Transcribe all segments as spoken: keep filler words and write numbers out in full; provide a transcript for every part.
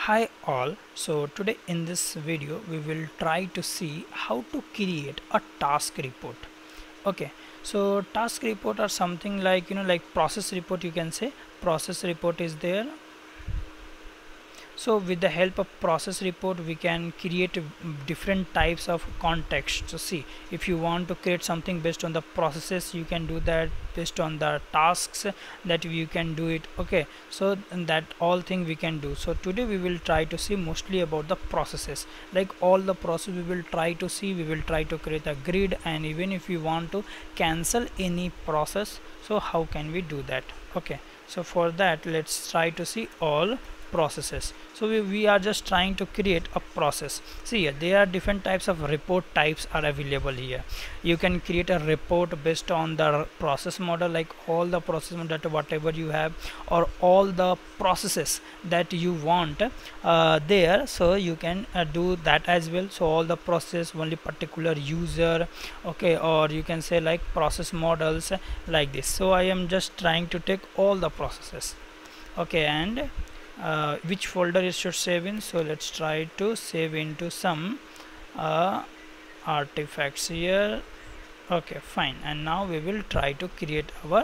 Hi all, so today in this video we will try to see how to create a task report. Okay, so task report are something like, you know, like process report, you can say process report is there. So with the help of process report we can create different types of context. So see, if you want to create something based on the processes, you can do that. Based on the tasks, that you can do it. Okay, so that all thing we can do. So today we will try to see mostly about the processes, like all the process we will try to see. We will try to create a grid, and even if you want to cancel any process, so how can we do that? Okay, so for that let's try to see all processes. So we, we are just trying to create a process. See here, there are different types of report types are available here. You can create a report based on the process model, like all the process data whatever you have, or all the processes that you want uh, there, so you can uh, do that as well. So all the process, only particular user, okay, or you can say like process models, like this. So I am just trying to take all the processes. Okay, and Uh, which folder it should save in, so let's try to save into some uh, artifacts here. Okay, fine, and now we will try to create our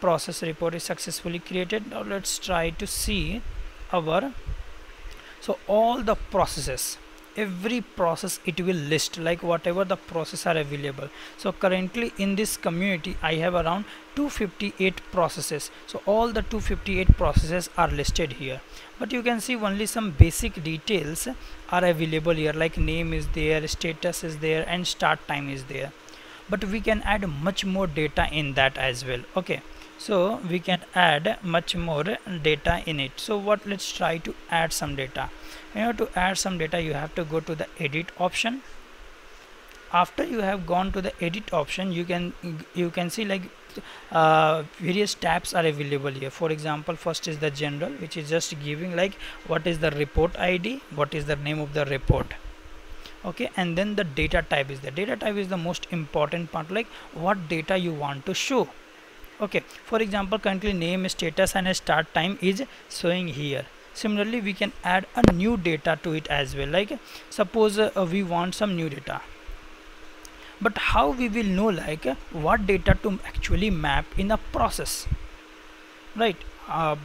process report. Is successfully created. Now let's try to see our, so all the processes, every process it will list, like whatever the process are available. So currently in this community I have around two hundred fifty-eight processes, so all the two hundred fifty-eight processes are listed here, but you can see only some basic details are available here, like name is there, status is there, and start time is there, but we can add much more data in that as well. Okay, so we can add much more data in it. So what, let's try to add some data. You know, to add some data you have to go to the edit option. After you have gone to the edit option, you can you can see like uh, various tabs are available here. For example, first is the general, which is just giving like what is the report I D, what is the name of the report. Okay, and then the data type is the data type is the most important part, like what data you want to show. Okay, for example, currently name, status, and start time is showing here. Similarly, we can add a new data to it as well, like suppose uh, we want some new data, but how we will know like what data to actually map in a process, right? Uh,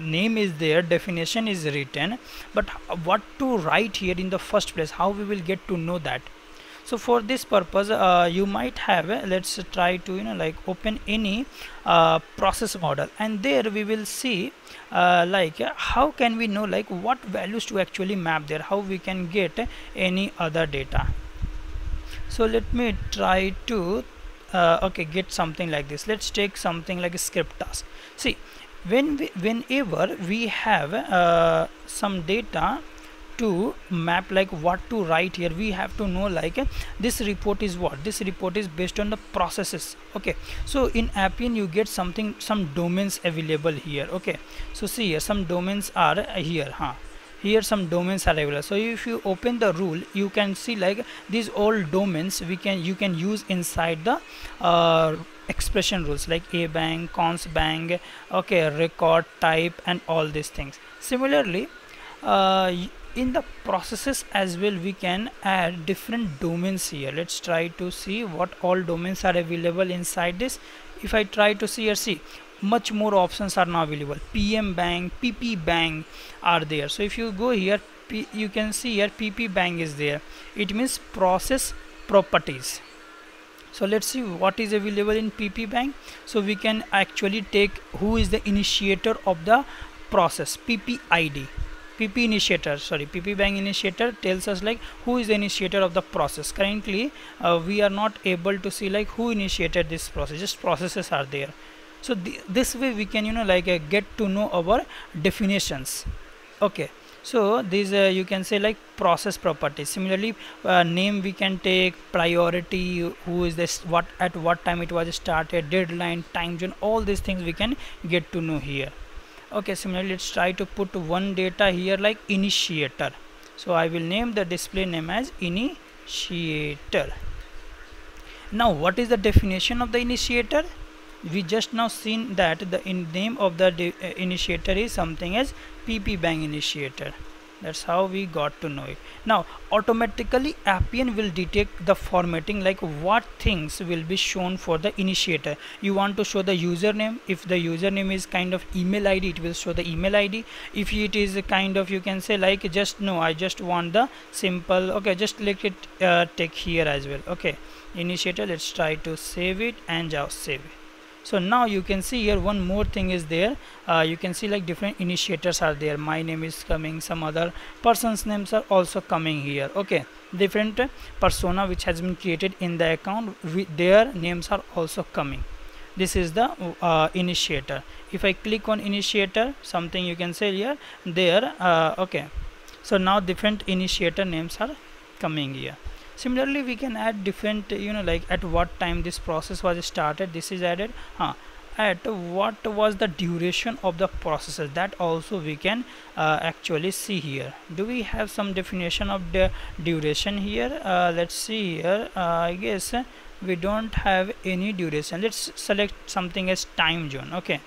name is there, definition is written, but what to write here in the first place, how we will get to know that? So for this purpose uh, you might have uh, let's try to, you know, like open any uh, process model, and there we will see uh, like uh, how can we know like what values to actually map there, how we can get uh, any other data. So let me try to uh, okay, get something like this. Let's take something like a script task. See, when we, whenever we have uh, some data to map, like what to write here, we have to know like uh, this report is what, this report is based on the processes. Okay, so in Appian you get something, some domains available here. Okay, so see here, some domains are here, huh? Here some domains are available. So if you open the rule, you can see like these all domains we can you can use inside the uh, expression rules, like a bank, cons bank, okay, record type, and all these things. Similarly, uh, in the processes as well we can add different domains here. Let's try to see what all domains are available inside this. If I try to see here, see much more options are now available. P M Bank, P P Bank are there. So if you go here, P you can see here P P Bank is there. It means process properties. So let's see what is available in P P Bank. So we can actually take who is the initiator of the process, P P I D. P P initiator, sorry, P P Bank initiator tells us like who is the initiator of the process. Currently uh, we are not able to see like who initiated this process, just processes are there. So th this way we can, you know, like uh, get to know our definitions. Okay, so these uh, you can say like process properties. Similarly, uh, name we can take, priority, who is this, what, at what time it was started, deadline, time zone, all these things we can get to know here. Okay, similarly let's try to put one data here, like initiator. So I will name the display name as initiator. Now what is the definition of the initiator? we just now seen that the in name of the initiator is something as P P Bank initiator. That's how we got to know it. Now automatically Appian will detect the formatting, like what things will be shown for the initiator. You want to show the username. If the username is kind of email I D, it will show the email I D. If it is a kind of, you can say like just no, I just want the simple, okay, just click it, uh, take here as well. Okay, initiator, let's try to save it and just save it. So now you can see here one more thing is there. Uh, you can see like different initiators are there. My name is coming, some other person's names are also coming here. Okay, different persona which has been created in the account, their names are also coming. This is the uh, initiator. If I click on initiator, something you can say here, there, uh, okay. So now different initiator names are coming here. Similarly, we can add different, you know, like at what time this process was started, this is added, huh. At what was the duration of the processes, that also we can uh, actually see here. Do we have some definition of the duration here? Uh, let's see here, uh, I guess we don't have any duration. Let's select something as time zone. Okay,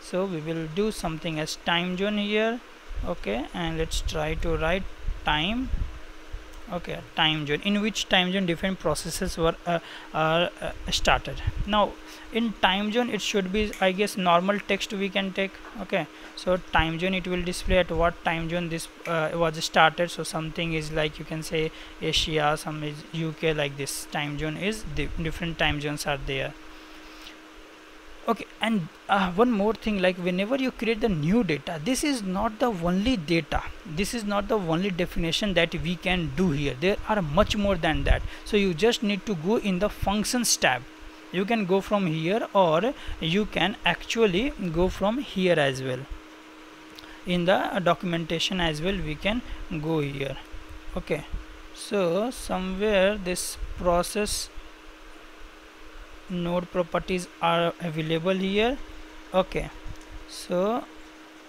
so we will do something as time zone here. Okay, and let's try to write time. Okay, time zone, in which time zone different processes were uh, uh, uh, started. Now in time zone it should be, I guess, normal text we can take. Okay, so time zone, it will display at what time zone this uh, was started. So something is like, you can say Asia, some is U K, like this time zone is di different time zones are there. Okay, and uh, one more thing, like whenever you create the new data, this is not the only data, this is not the only definition that we can do here. There are much more than that. So you just need to go in the functions tab. You can go from here, or you can actually go from here as well. In the uh, documentation as well, we can go here. Okay, so somewhere this process node properties are available here. Okay, so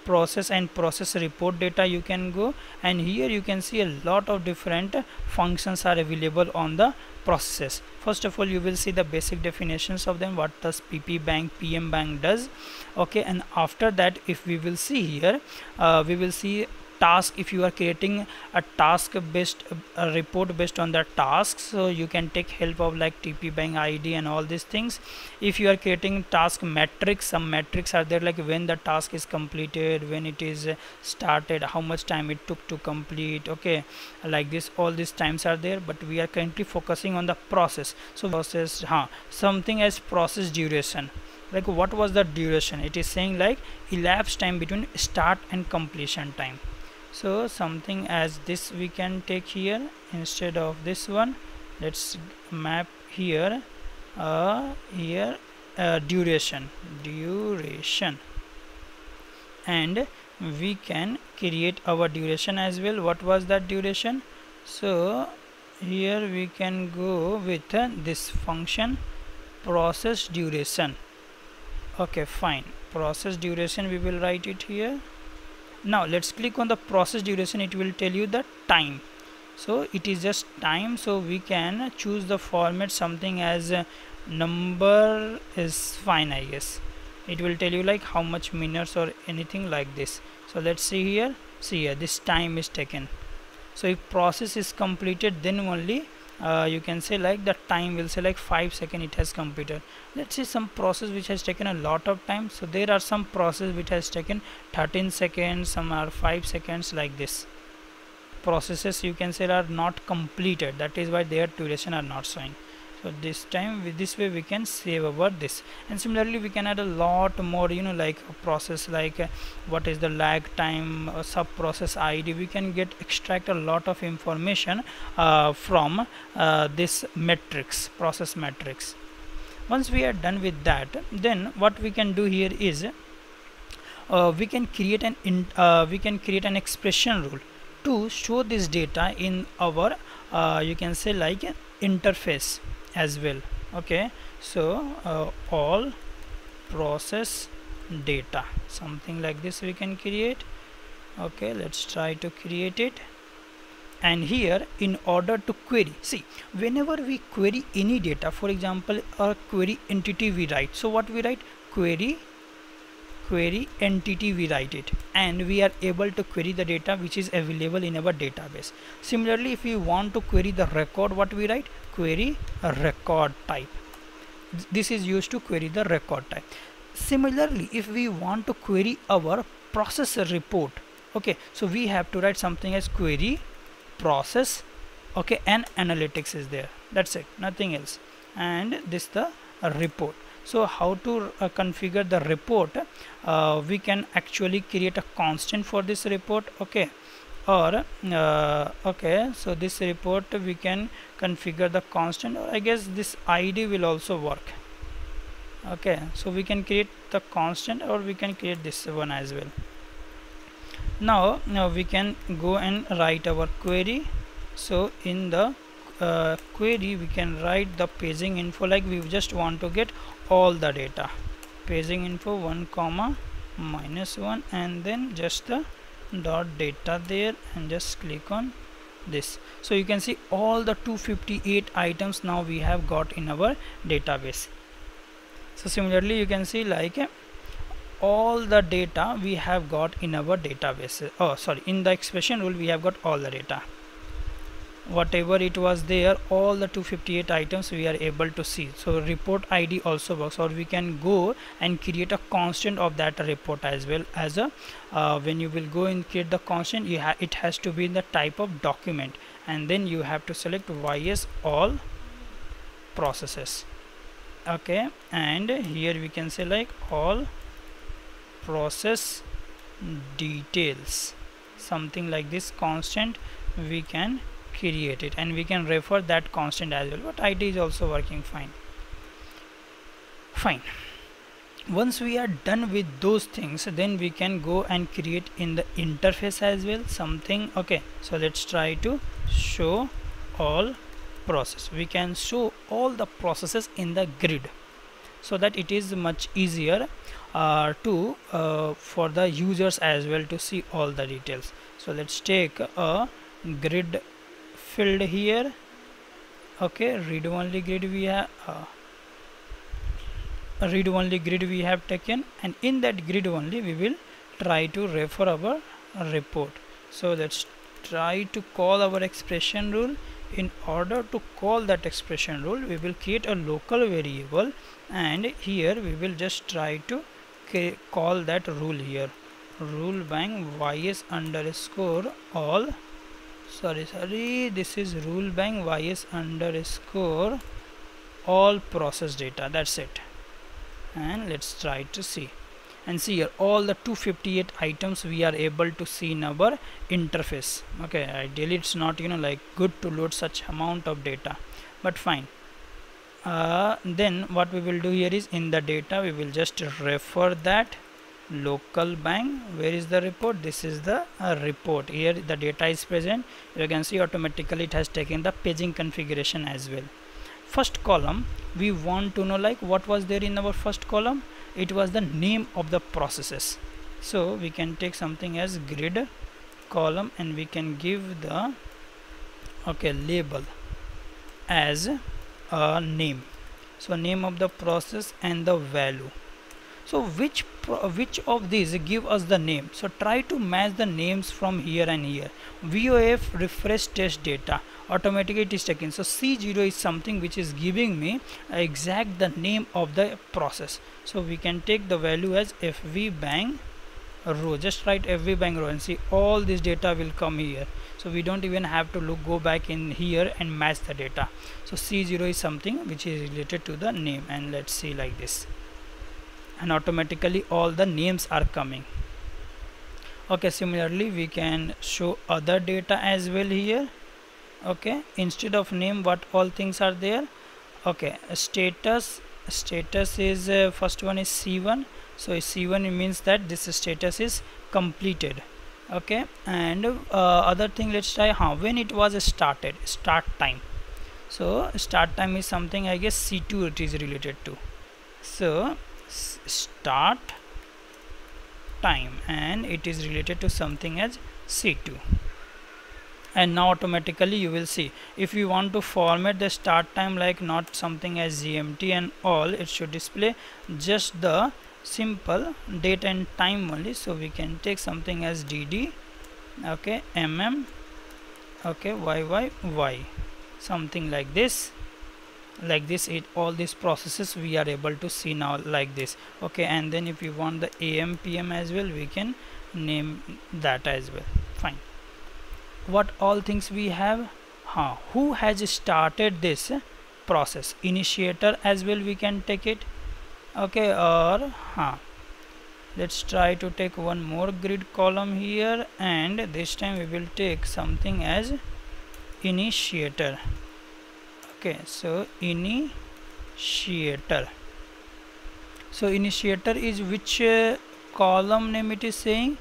process and process report data, you can go, and here you can see a lot of different functions are available on the processes. First of all, you will see the basic definitions of them, what does P P Bank, P M Bank does. Okay, and after that, if we will see here, uh, we will see task. If you are creating a task based a report based on the tasks, so you can take help of like T P Bank I D and all these things. If you are creating task metrics, some metrics are there, like when the task is completed, when it is started, how much time it took to complete. Okay, like this, all these times are there, but we are currently focusing on the process. So process, huh, something as process duration, like what was the duration, it is saying like elapsed time between start and completion time. So something as this we can take here instead of this one. Let's map here, uh, here uh, duration, duration, and we can create our duration as well. What was that duration? So here we can go with uh, this function process duration. Okay, fine, process duration, we will write it here. Now let's click on the process duration, it will tell you the time. So it is just time, so we can choose the format, something as uh, number is fine, I guess. It will tell you like how much minutes or anything like this. So let's see here, see here, this time is taken. So if process is completed, then only uh, you can say like the time will say like five seconds it has completed. Let's see some process which has taken a lot of time. So there are some process which has taken thirteen seconds, some are five seconds, like this. Processes, you can say, are not completed, that is why their duration are not showing. So this time, with this way we can save over this. And similarly we can add a lot more, you know, like a process, like uh, what is the lag time, uh, sub process I D. We can get extract a lot of information uh, from uh, this matrix, process matrix. Once we are done with that, then what we can do here is uh, we can create an in, uh, we can create an expression rule to show this data in our uh, you can say like an interface as well. Okay, so uh, all process data, something like this we can create. Okay, let's try to create it. And here, in order to query, see, whenever we query any data, for example, a query entity we write, so what we write, query query entity we write it, and we are able to query the data which is available in our database. Similarly, if we want to query the record, what we write, query record type. This is used to query the record type. Similarly, if we want to query our process report, okay, so we have to write something as query process, okay, and analytics is there, that's it, nothing else, and this the uh, report. So how to uh, configure the report, uh, we can actually create a constant for this report, okay, or uh, okay, so this report we can configure the constant, or I guess this I D will also work, okay, so we can create the constant or we can create this one as well. Now, now we can go and write our query. So in the uh, query we can write the paging info, like we just want to get all the data, paging info one comma minus one, and then just the dot data there, and just click on this. So you can see all the two hundred fifty-eight items now we have got in our database. So similarly you can see like a all the data we have got in our database, oh sorry, in the expression rule we have got all the data, whatever it was there, all the two hundred fifty-eight items we are able to see. So report I D also works, or we can go and create a constant of that report as well as a uh, when you will go and create the constant, you ha it has to be in the type of document, and then you have to select Y S all processes, okay, and here we can say like all process details, something like this constant we can create it, and we can refer that constant as well, but I D is also working fine. Fine, once we are done with those things, then we can go and create in the interface as well something, okay, so let's try to show all process. We can show all the processes in the grid, so that it is much easier uh, to uh, for the users as well to see all the details. So let's take a grid field here, okay, read only grid we have uh, read only grid we have taken, and in that grid only we will try to refer our report. So let's try to call our expression rule. In order to call that expression rule, we will create a local variable, and here we will just try to call that rule here, rule bank ys underscore all, sorry sorry this is rule bank ys underscore all process data, that's it. And let's try to see, and see here all the two hundred fifty-eight items we are able to see in our interface, okay. Ideally it's not, you know, like good to load such amount of data, but fine. Uh, then what we will do here is in the data we will just refer that local bank. Where is the report? This is the uh, report. Here the data is present, you can see automatically it has taken the paging configuration as well. First column, we want to know like what was there in our first column. It was the name of the processes, so we can take something as grid column, and we can give the okay label as a name, so name of the process and the value. So which pro which of these give us the name? So try to match the names from here and here. V O F refresh test data, automatically it is taken. So C zero is something which is giving me exact the name of the process, so we can take the value as F V bank row. Just write F V bank row and see all this data will come here, so we don't even have to look go back in here and match the data. So C zero is something which is related to the name, and let's see like this, and automatically all the names are coming, okay. Similarly we can show other data as well here, okay, instead of name what all things are there, okay. Status, status is uh, first one is C one, so C one means that this status is completed, okay. And uh, other thing, let's try how when it was started, start time. So start time is something, I guess C two it is related to, so start time, and it is related to something as C two, and now automatically you will see. If you want to format the start time like not something as G M T and all, it should display just the simple date and time only. So we can take something as D D, okay, M M, okay, Y Y Y, something like this. Like this, it all these processes we are able to see now like this, okay. And then if you want the A M P M as well, we can name that as well. Fine. What all things we have? Huh. Who has started this process? Initiator as well, we can take it, okay. Or huh. Let's try to take one more grid column here, and this time we will take something as initiator. Okay, so initiator. So initiator is which uh, column name it is saying?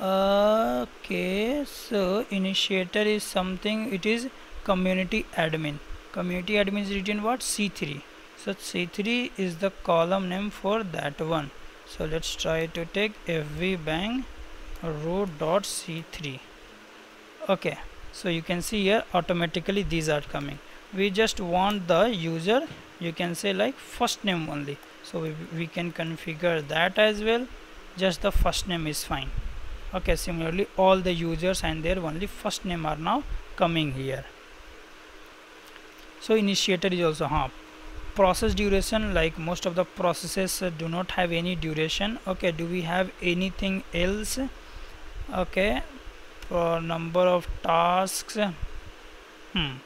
Uh, okay, so initiator is something, it is community admin. Community admin is written what? C three. So C three is the column name for that one. So let's try to take F V Bank row dot C three. Okay, so you can see here automatically these are coming. We just want the user, you can say like first name only, so we, we can configure that as well. Just the first name is fine, okay. Similarly, all the users and their only first name are now coming here. So initiator is also huh. Process duration, like most of the processes uh, do not have any duration, okay. Do we have anything else? Okay, for number of tasks, hmm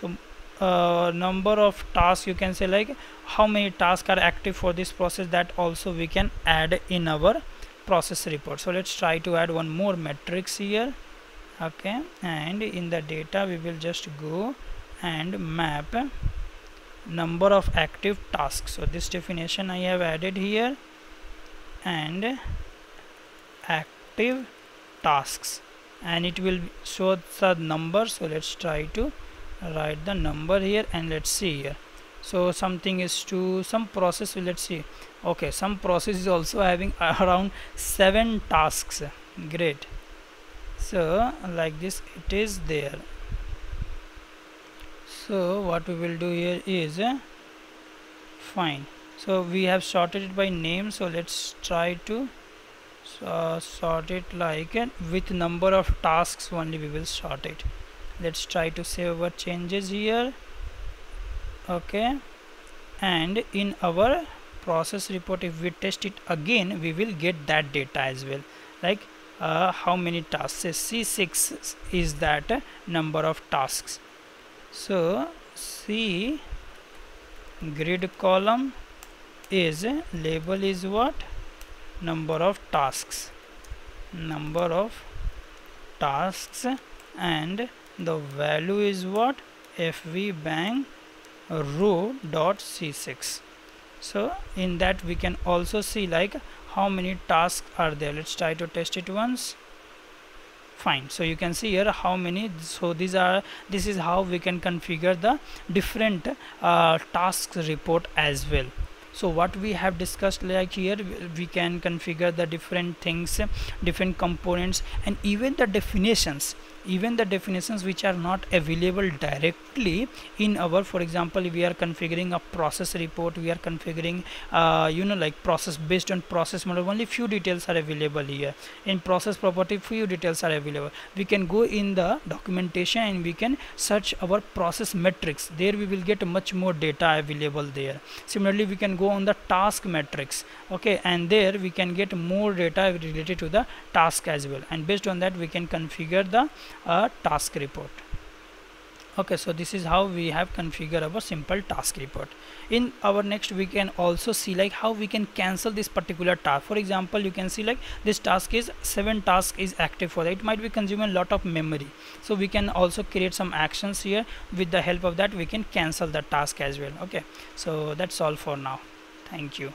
so Uh, number of tasks, you can say like how many tasks are active for this process, that also we can add in our process report. So let's try to add one more matrix here, okay. And in the data we will just go and map number of active tasks. So this definition I have added here, and active tasks, and it will show the number. So let's try to write the number here, and let's see here. So something is to some process, let's see, okay, some process is also having around seven tasks. Great. So like this it is there. So what we will do here is uh, fine. So we have sorted it by name. So let's try to uh, sort it like uh, with number of tasks only we will sort it. Let's try to save our changes here, okay. And in our process report, if we test it again, we will get that data as well, like uh, how many tasks. C six is that uh, number of tasks. So C grid column is uh, label is what? Number of tasks, number of tasks, and the value is what? F V Bank row dot C six. So in that we can also see like how many tasks are there. Let's try to test it once. Fine. So you can see here how many. So these are, this is how we can configure the different uh, tasks report as well. So what we have discussed, like here we can configure the different things, different components, and even the definitions, even the definitions which are not available directly in our, for example, we are configuring a process report, we are configuring uh, you know, like process based on process model, only few details are available here. In process property, few details are available. We can go in the documentation and we can search our process metrics. There we will get much more data available there. Similarly, we can go on the task matrix, okay, and there we can get more data related to the task as well, and based on that we can configure the uh, task report, okay. So this is how we have configured our simple task report. In our next, we can also see like how we can cancel this particular task. For example, you can see like this task is seven task is active for that. It might be consuming a lot of memory, so we can also create some actions here. With the help of that we can cancel the task as well, okay. So that's all for now. Thank you.